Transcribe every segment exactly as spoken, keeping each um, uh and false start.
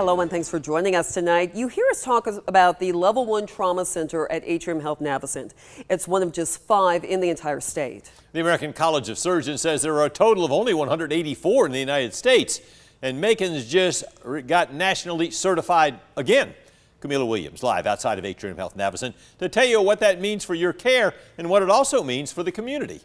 Hello, and thanks for joining us tonight. You hear us talk about the Level one Trauma Center at Atrium Health Navicent. It's one of just five in the entire state. The American College of Surgeons says there are a total of only one hundred eighty-four in the United States, and Macon's just got nationally certified again. Camilla Williams, live outside of Atrium Health Navicent, to tell you what that means for your care and what it also means for the community.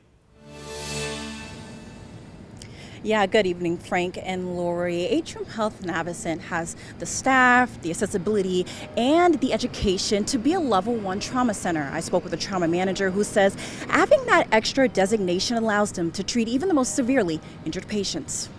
Yeah, good evening, Frank and Lori. Atrium Health Navicent has the staff, the accessibility, and the education to be a level one trauma center. I spoke with a trauma manager who says having that extra designation allows them to treat even the most severely injured patients.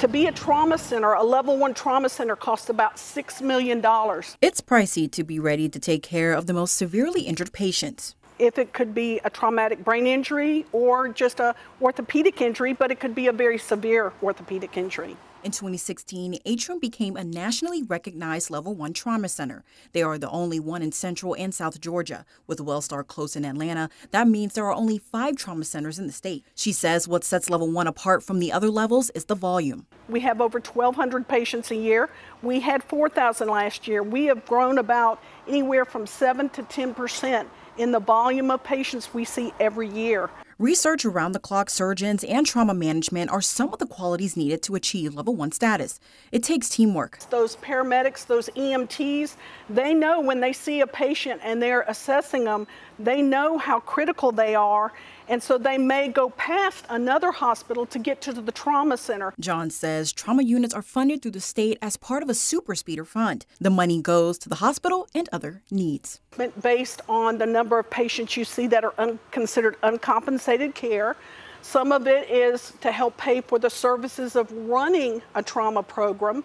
To be a trauma center, a level one trauma center costs about six million dollars. It's pricey to be ready to take care of the most severely injured patients. If it could be a traumatic brain injury or just a orthopedic injury, but it could be a very severe orthopedic injury. In twenty sixteen, Atrium became a nationally recognized Level one Trauma Center. They are the only one in Central and South Georgia. With Wellstar close in Atlanta, that means there are only five trauma centers in the state. She says what sets Level one apart from the other levels is the volume. We have over twelve hundred patients a year. We had four thousand last year. We have grown about anywhere from seven to ten percent in the volume of patients we see every year. Research around the clock, surgeons and trauma management are some of the qualities needed to achieve level one status. It takes teamwork. Those paramedics, those E M Ts, they know when they see a patient and they're assessing them, they know how critical they are, and so they may go past another hospital to get to the trauma center. John says trauma units are funded through the state as part of a super speeder fund. The money goes to the hospital and other needs. Based on the number of patients you see that are un- considered uncompensated care. Some of it is to help pay for the services of running a trauma program.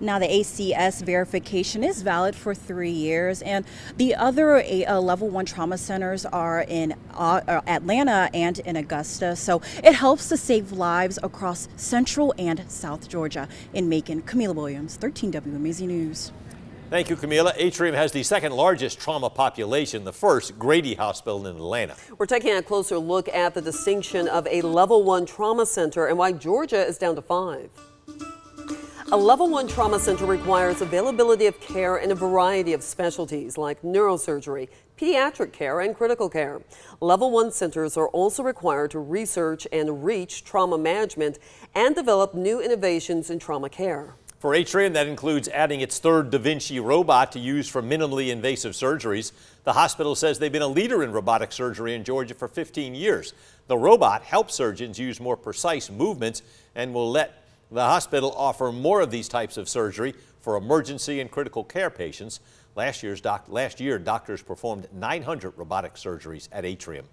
Now, the A C S verification is valid for three years, and the other uh, level one trauma centers are in uh, Atlanta and in Augusta, so it helps to save lives across Central and South Georgia. In Macon, Camilla Williams, thirteen W M A Z News. Thank you, Camilla. Atrium has the second largest trauma population, the first Grady Hospital in Atlanta. We're taking a closer look at the distinction of a level one trauma center and why Georgia is down to five. A level one trauma center requires availability of care in a variety of specialties like neurosurgery, pediatric care, and critical care. Level one centers are also required to research and reach trauma management and develop new innovations in trauma care. For Atrium, that includes adding its third Da Vinci robot to use for minimally invasive surgeries. The hospital says they've been a leader in robotic surgery in Georgia for fifteen years. The robot helps surgeons use more precise movements and will let the hospital offer more of these types of surgery for emergency and critical care patients. Last, year's doc last year, doctors performed nine hundred robotic surgeries at Atrium.